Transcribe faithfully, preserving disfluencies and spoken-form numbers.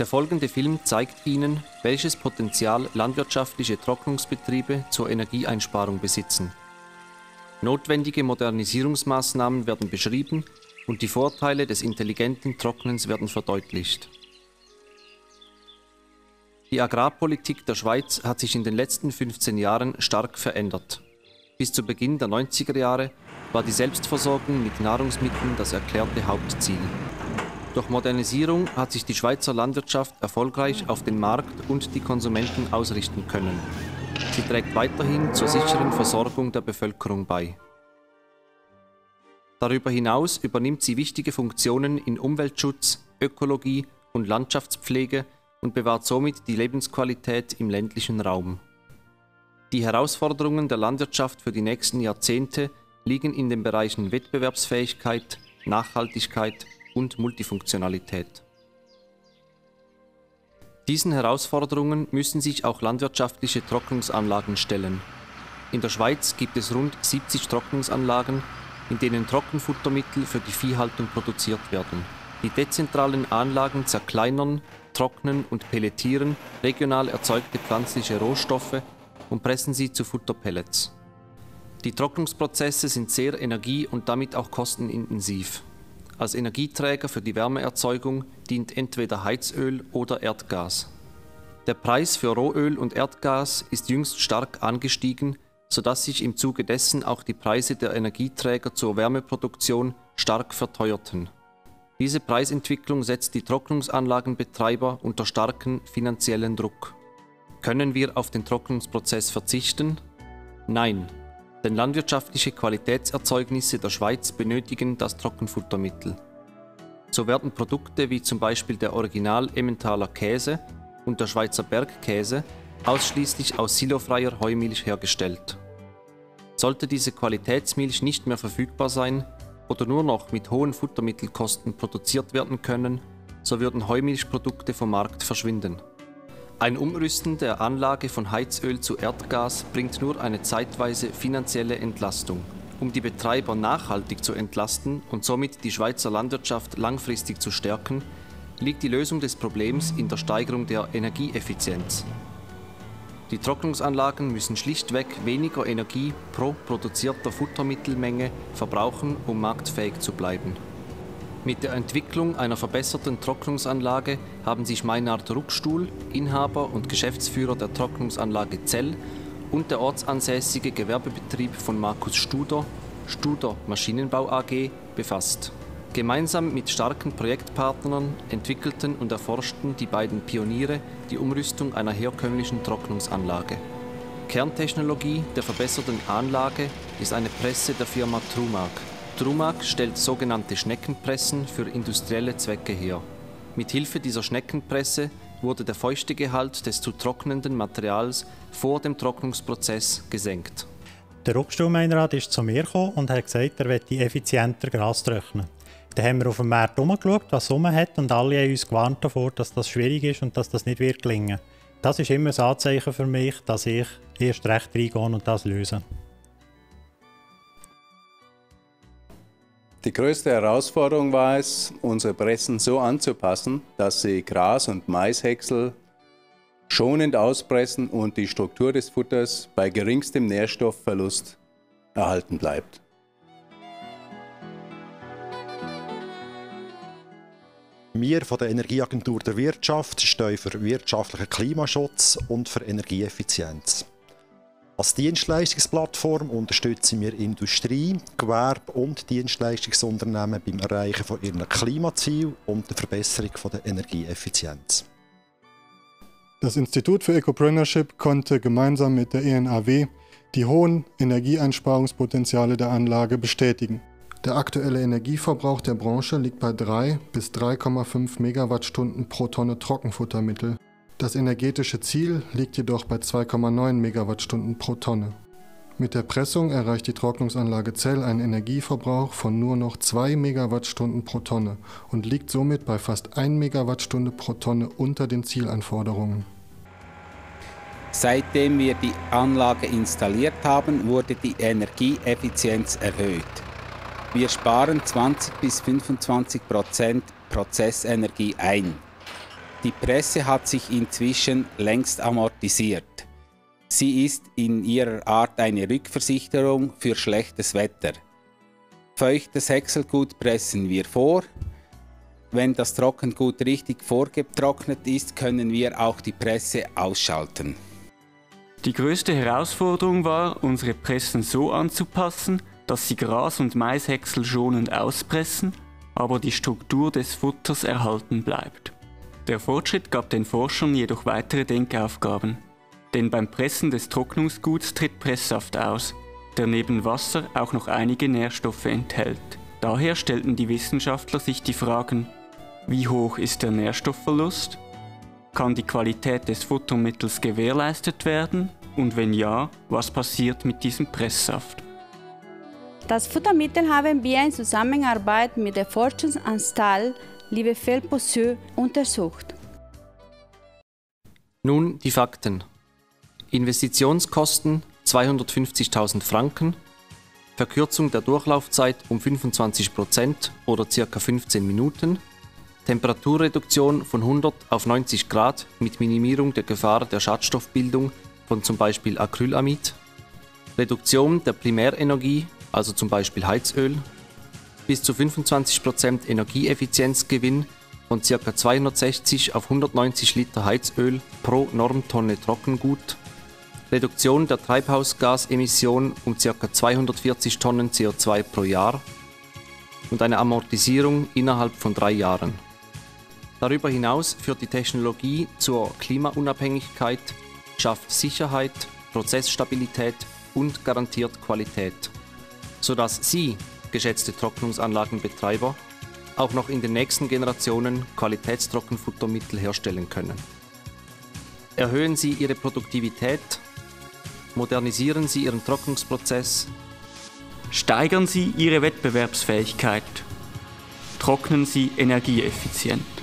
Der folgende Film zeigt Ihnen, welches Potenzial landwirtschaftliche Trocknungsbetriebe zur Energieeinsparung besitzen. Notwendige Modernisierungsmaßnahmen werden beschrieben und die Vorteile des intelligenten Trocknens werden verdeutlicht. Die Agrarpolitik der Schweiz hat sich in den letzten fünfzehn Jahren stark verändert. Bis zu Beginn der neunziger Jahre war die Selbstversorgung mit Nahrungsmitteln das erklärte Hauptziel. Durch Modernisierung hat sich die Schweizer Landwirtschaft erfolgreich auf den Markt und die Konsumenten ausrichten können. Sie trägt weiterhin zur sicheren Versorgung der Bevölkerung bei. Darüber hinaus übernimmt sie wichtige Funktionen in Umweltschutz, Ökologie und Landschaftspflege und bewahrt somit die Lebensqualität im ländlichen Raum. Die Herausforderungen der Landwirtschaft für die nächsten Jahrzehnte liegen in den Bereichen Wettbewerbsfähigkeit, Nachhaltigkeit und Multifunktionalität. Diesen Herausforderungen müssen sich auch landwirtschaftliche Trocknungsanlagen stellen. In der Schweiz gibt es rund siebzig Trocknungsanlagen, in denen Trockenfuttermittel für die Viehhaltung produziert werden. Die dezentralen Anlagen zerkleinern, trocknen und pelletieren regional erzeugte pflanzliche Rohstoffe und pressen sie zu Futterpellets. Die Trocknungsprozesse sind sehr energie- und damit auch kostenintensiv. Als Energieträger für die Wärmeerzeugung dient entweder Heizöl oder Erdgas. Der Preis für Rohöl und Erdgas ist jüngst stark angestiegen, sodass sich im Zuge dessen auch die Preise der Energieträger zur Wärmeproduktion stark verteuerten. Diese Preisentwicklung setzt die Trocknungsanlagenbetreiber unter starken finanziellen Druck. Können wir auf den Trocknungsprozess verzichten? Nein. Denn landwirtschaftliche Qualitätserzeugnisse der Schweiz benötigen das Trockenfuttermittel. So werden Produkte wie zum Beispiel der Original-Emmentaler Käse und der Schweizer Bergkäse ausschließlich aus silofreier Heumilch hergestellt. Sollte diese Qualitätsmilch nicht mehr verfügbar sein oder nur noch mit hohen Futtermittelkosten produziert werden können, so würden Heumilchprodukte vom Markt verschwinden. Ein Umrüsten der Anlage von Heizöl zu Erdgas bringt nur eine zeitweise finanzielle Entlastung. Um die Betreiber nachhaltig zu entlasten und somit die Schweizer Landwirtschaft langfristig zu stärken, liegt die Lösung des Problems in der Steigerung der Energieeffizienz. Die Trocknungsanlagen müssen schlichtweg weniger Energie pro produzierter Futtermittelmenge verbrauchen, um marktfähig zu bleiben. Mit der Entwicklung einer verbesserten Trocknungsanlage haben sich Meinard Ruckstuhl, Inhaber und Geschäftsführer der Trocknungsanlage Zell, und der ortsansässige Gewerbebetrieb von Markus Studer, Studer Maschinenbau A G, befasst. Gemeinsam mit starken Projektpartnern entwickelten und erforschten die beiden Pioniere die Umrüstung einer herkömmlichen Trocknungsanlage. Kerntechnologie der verbesserten Anlage ist eine Presse der Firma Trumag. Trumag stellt sogenannte Schneckenpressen für industrielle Zwecke her. Mithilfe dieser Schneckenpresse wurde der Feuchtegehalt des zu trocknenden Materials vor dem Trocknungsprozess gesenkt. Der Ruckstuhl-Meinrad ist zu mir gekommen und hat gesagt, er möchte effizienter Gras trocknen. Dann haben wir auf dem Markt herumgeschaut, was es hat, und alle haben uns gewarnt davor, dass das schwierig ist und dass das nicht wird gelingen wird. Das ist immer ein Anzeichen für mich, dass ich erst recht reingehe und das löse. Die größte Herausforderung war es, unsere Pressen so anzupassen, dass sie Gras- und Maishäcksel schonend auspressen und die Struktur des Futters bei geringstem Nährstoffverlust erhalten bleibt. Wir von der Energieagentur der Wirtschaft stehen für wirtschaftlichen Klimaschutz und für Energieeffizienz. Als Dienstleistungsplattform unterstützen wir Industrie, Gewerbe und Dienstleistungsunternehmen beim Erreichen von ihren Klimazielen und der Verbesserung von der Energieeffizienz. Das Institut für Ecopreneurship konnte gemeinsam mit der E N A W die hohen Energieeinsparungspotenziale der Anlage bestätigen. Der aktuelle Energieverbrauch der Branche liegt bei drei bis drei Komma fünf Megawattstunden pro Tonne Trockenfuttermittel. Das energetische Ziel liegt jedoch bei zwei Komma neun Megawattstunden pro Tonne. Mit der Pressung erreicht die Trocknungsanlage Zell einen Energieverbrauch von nur noch zwei Megawattstunden pro Tonne und liegt somit bei fast einer Megawattstunde pro Tonne unter den Zielanforderungen. Seitdem wir die Anlage installiert haben, wurde die Energieeffizienz erhöht. Wir sparen zwanzig bis fünfundzwanzig Prozent Prozessenergie ein. Die Presse hat sich inzwischen längst amortisiert. Sie ist in ihrer Art eine Rückversicherung für schlechtes Wetter. Feuchtes Häckselgut pressen wir vor. Wenn das Trockengut richtig vorgetrocknet ist, können wir auch die Presse ausschalten. Die größte Herausforderung war, unsere Pressen so anzupassen, dass sie Gras- und Maishäcksel schonend auspressen, aber die Struktur des Futters erhalten bleibt. Der Fortschritt gab den Forschern jedoch weitere Denkaufgaben. Denn beim Pressen des Trocknungsguts tritt Presssaft aus, der neben Wasser auch noch einige Nährstoffe enthält. Daher stellten die Wissenschaftler sich die Fragen: Wie hoch ist der Nährstoffverlust? Kann die Qualität des Futtermittels gewährleistet werden? Und wenn ja, was passiert mit diesem Presssaft? Das Futtermittel haben wir in Zusammenarbeit mit der Forschungsanstalt Zell-Posieux untersucht. Nun die Fakten. Investitionskosten zweihundertfünfzigtausend Franken, Verkürzung der Durchlaufzeit um fünfundzwanzig Prozent oder ca. fünfzehn Minuten, Temperaturreduktion von hundert auf neunzig Grad mit Minimierung der Gefahr der Schadstoffbildung von zum Beispiel Acrylamid, Reduktion der Primärenergie, also zum Beispiel Heizöl, bis zu fünfundzwanzig Prozent Energieeffizienzgewinn von ca. zweihundertsechzig auf hundertneunzig Liter Heizöl pro Normtonne Trockengut, Reduktion der Treibhausgasemission um ca. zweihundertvierzig Tonnen C O zwei pro Jahr und eine Amortisierung innerhalb von drei Jahren. Darüber hinaus führt die Technologie zur Klimaunabhängigkeit, schafft Sicherheit, Prozessstabilität und garantiert Qualität, sodass Sie, geschätzte Trocknungsanlagenbetreiber, auch noch in den nächsten Generationen Qualitätstrockenfuttermittel herstellen können. Erhöhen Sie Ihre Produktivität, modernisieren Sie Ihren Trocknungsprozess, steigern Sie Ihre Wettbewerbsfähigkeit, trocknen Sie energieeffizient.